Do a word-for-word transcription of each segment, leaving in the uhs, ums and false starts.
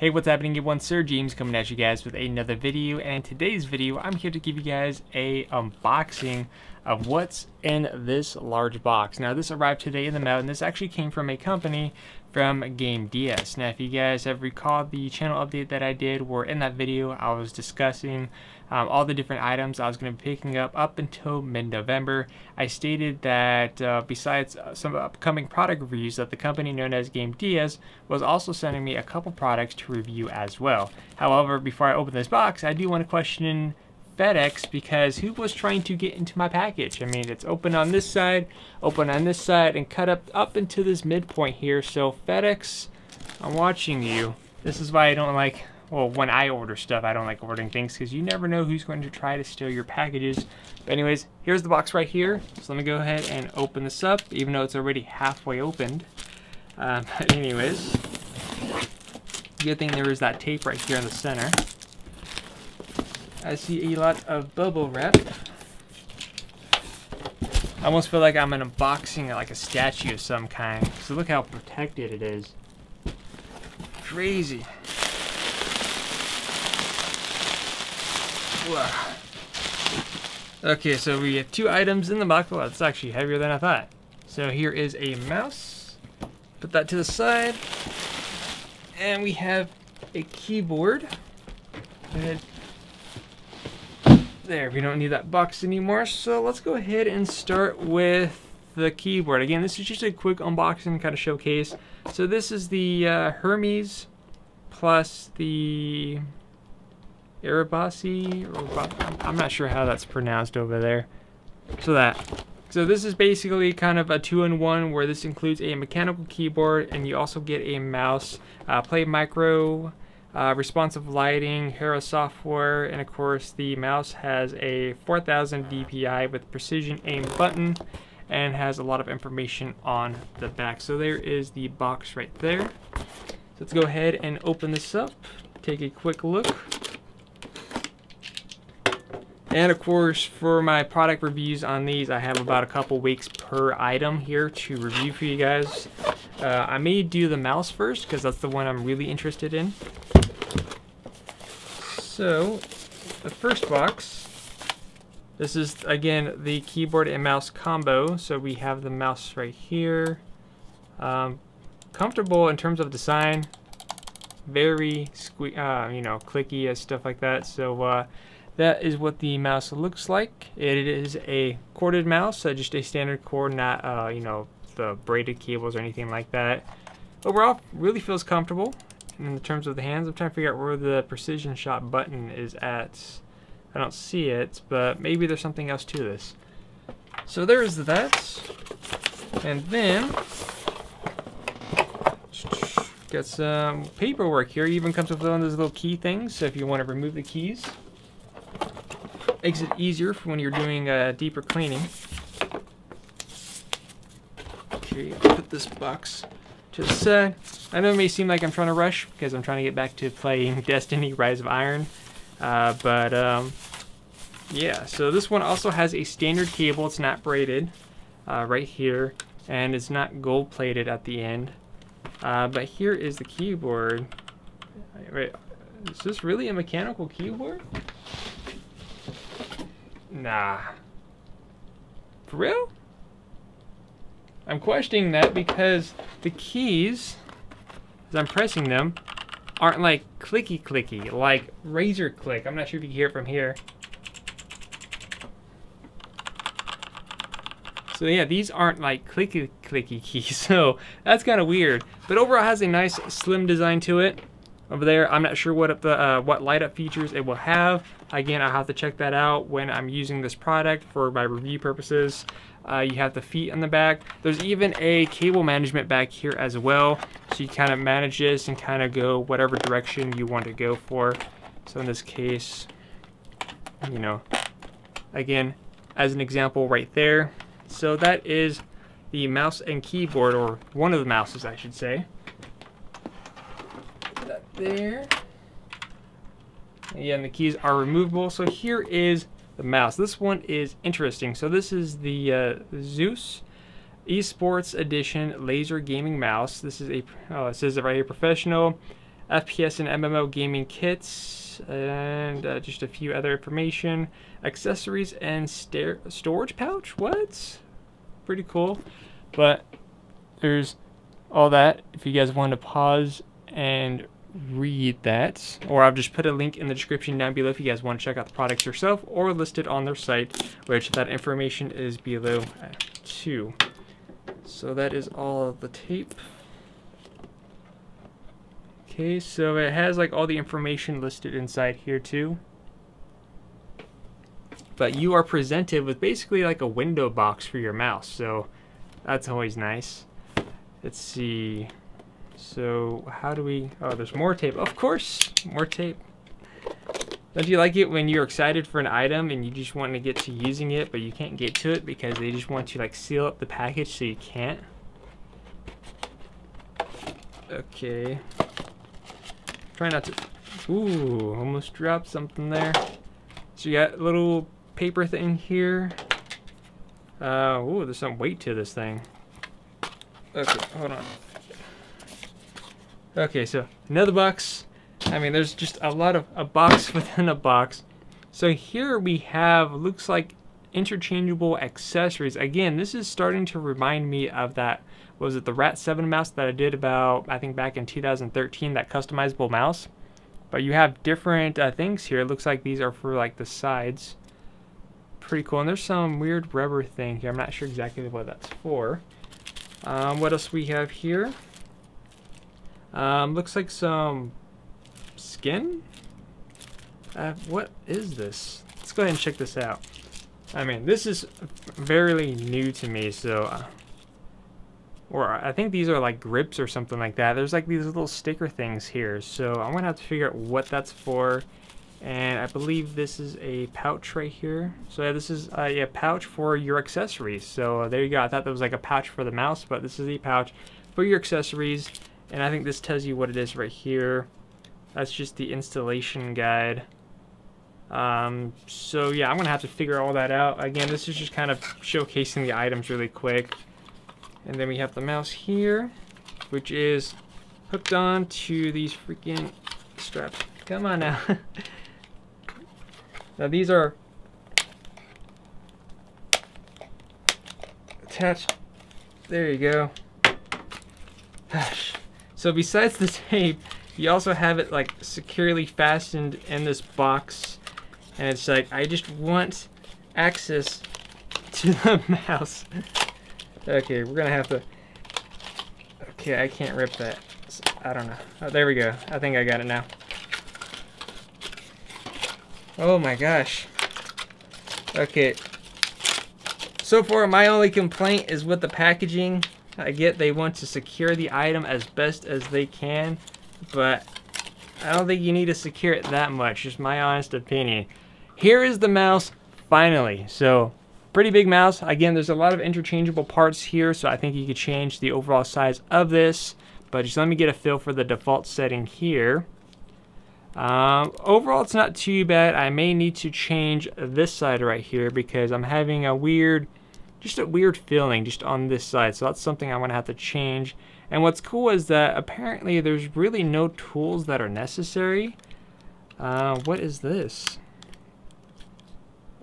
Hey, what's happening everyone, Sir James coming at you guys with another video, and in today's video I'm here to give you guys a unboxing of what's in this large box. Now this arrived today in the mail, and this actually came from a company from GAMDIAS. Now if you guys have recalled the channel update that I did, where in that video I was discussing um, all the different items I was going to be picking up up until mid-November, I stated that uh, besides some upcoming product reviews, that the company known as GAMDIAS was also sending me a couple products to review as well. However, before I open this box, I do want to question FedEx, because who was trying to get into my package? I mean, it's open on this side, open on this side, and cut up up into this midpoint here. So FedEx, I'm watching you. This is why I don't like, well, when I order stuff, I don't like ordering things, because you never know who's going to try to steal your packages. But anyways, here's the box right here. So let me go ahead and open this up, even though it's already halfway opened. Um, but anyways, good thing there is that tape right here in the center. I see a lot of bubble wrap. I almost feel like I'm unboxing like a statue of some kind. So look how protected it is. Crazy. Wow. Okay, so we have two items in the box. Well, it's actually heavier than I thought. So here is a mouse. Put that to the side. And we have a keyboard. Go ahead. There, we don't need that box anymore, so let's go ahead and start with the keyboard. Again, this is just a quick unboxing, kind of showcase. So this is the uh, Hermes plus the Erebasi, or I'm not sure how that's pronounced over there. So that, so this is basically kind of a two-in-one, where this includes a mechanical keyboard, and you also get a mouse, uh, play micro. Uh, responsive lighting, Hero software, and of course the mouse has a four thousand D P I with precision aim button, and has a lot of information on the back. So there is the box right there. So let's go ahead and open this up, take a quick look. And of course, for my product reviews on these, I have about a couple weeks per item here to review for you guys. Uh, I may do the mouse first, because that's the one I'm really interested in. So, the first box, this is again the keyboard and mouse combo. So we have the mouse right here. Um, comfortable in terms of design, very sque uh, you know, clicky and stuff like that. So uh, that is what the mouse looks like. It is a corded mouse, so just a standard cord, not uh, you know, the braided cables or anything like that. Overall, really feels comfortable. In terms of the hands, I'm trying to figure out where the precision shot button is at. I don't see it, but maybe there's something else to this. So there's that. And then, got some paperwork here. It even comes with one of those little key things, so if you want to remove the keys, makes it easier for when you're doing uh, deeper cleaning. Okay, I'll put this box to the side. I know it may seem like I'm trying to rush, because I'm trying to get back to playing Destiny Rise of Iron, uh, but um, yeah, so this one also has a standard cable. It's not braided uh, right here, and it's not gold plated at the end, uh, but here is the keyboard. Wait, is this really a mechanical keyboard? Nah, for real? I'm questioning that, because the keys, as I'm pressing them, aren't like clicky clicky, like Razer click. I'm not sure if you can hear it from here. So yeah, these aren't like clicky clicky keys, so that's kind of weird. But overall, it has a nice slim design to it. Over there, I'm not sure what up the uh, what light up features it will have. Again, I'll have to check that out when I'm using this product for my review purposes. Uh, you have the feet on the back. There's even a cable management back here as well, so you kind of manage this and kind of go whatever direction you want to go for. So in this case, you know, again, as an example right there. So that is the mouse and keyboard, or one of the mouses, I should say. There. Yeah, and the keys are removable. So here is the mouse. This one is interesting. So this is the uh, Zeus Esports Edition Laser Gaming Mouse. This is a, oh, it says it right here, professional F P S and M M O gaming kits, and uh, just a few other information, accessories, and st storage pouch. What? Pretty cool. But there's all that if you guys want to pause and read that, or I've just put a link in the description down below if you guys want to check out the products yourself or listed on their site, which that information is below too. So that is all of the tape. Okay, so it has like all the information listed inside here too, but you are presented with basically like a window box for your mouse, so that's always nice. Let's see. So how do we, oh, there's more tape. Of course, more tape. Don't you like it when you're excited for an item and you just want to get to using it, but you can't get to it because they just want to like seal up the package so you can't? Okay. Try not to, ooh, almost dropped something there. So you got a little paper thing here. Uh, ooh, there's some weight to this thing. Okay, hold on. Okay, so another box. I mean, there's just a lot of a box within a box. So here we have, looks like interchangeable accessories. Again, this is starting to remind me of that, what was it, the Rat seven mouse that I did about, I think back in two thousand thirteen, that customizable mouse. But you have different uh, things here. It looks like these are for like the sides. Pretty cool. And there's some weird rubber thing here. I'm not sure exactly what that's for. Um, what else we have here? Um, looks like some skin. Uh, what is this? Let's go ahead and check this out. I mean, this is very new to me, so uh, or I think these are like grips or something like that. There's like these little sticker things here, so I'm gonna have to figure out what that's for. And I believe this is a pouch right here. So yeah, this is a, a pouch for your accessories. So uh, there you go. I thought that was like a pouch for the mouse, but this is a pouch for your accessories. And I think this tells you what it is right here. That's just the installation guide. Um, so yeah, I'm gonna have to figure all that out. Again, this is just kind of showcasing the items really quick. And then we have the mouse here, which is hooked on to these freaking straps. Come on now. Now these are attached. There you go. Gosh. So besides the tape, you also have it like securely fastened in this box, and it's like, I just want access to the mouse. Okay, we're gonna have to, okay, I can't rip that. I don't know. Oh, there we go. I think I got it now. Oh my gosh. Okay. So far, my only complaint is with the packaging. I get they want to secure the item as best as they can, but I don't think you need to secure it that much, just my honest opinion. Here is the mouse, finally. So, pretty big mouse. Again, there's a lot of interchangeable parts here, so I think you could change the overall size of this, but just let me get a feel for the default setting here. Um, overall, it's not too bad. I may need to change this side right here because I'm having a weird... just a weird feeling just on this side. So that's something I'm going to have to change. And what's cool is that apparently there's really no tools that are necessary. Uh, what is this?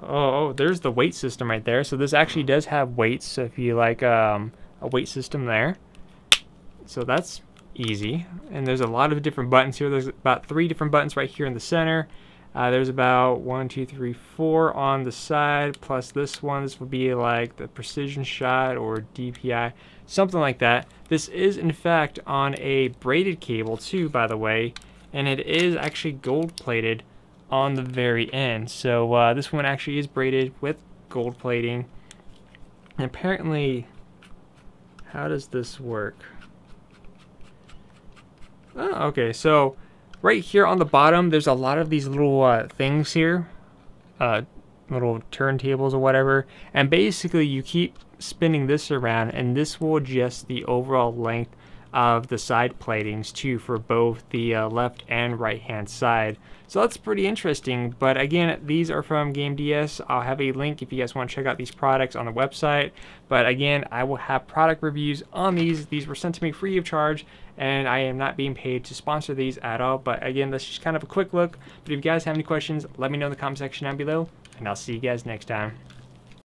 Oh, oh, there's the weight system right there. So this actually does have weights. So if you like um, a weight system there. So that's easy. And there's a lot of different buttons here. There's about three different buttons right here in the center. Uh, there's about one, two, three, four on the side, plus this one. This would be like the precision shot or D P I, something like that. This is, in fact, on a braided cable, too, by the way, and it is actually gold-plated on the very end. So uh, this one actually is braided with gold plating. And apparently, how does this work? Oh, okay, so... right here on the bottom, there's a lot of these little uh, things here, uh, little turntables or whatever, and basically you keep spinning this around and this will adjust the overall length of the side platings too for both the uh, left and right hand side. So that's pretty interesting, but again, these are from GAMDIAS. I'll have a link if you guys want to check out these products on the website, but again, I will have product reviews on these. These were sent to me free of charge, and I am not being paid to sponsor these at all. But again, that's just kind of a quick look. But if you guys have any questions, let me know in the comment section down below, and I'll see you guys next time.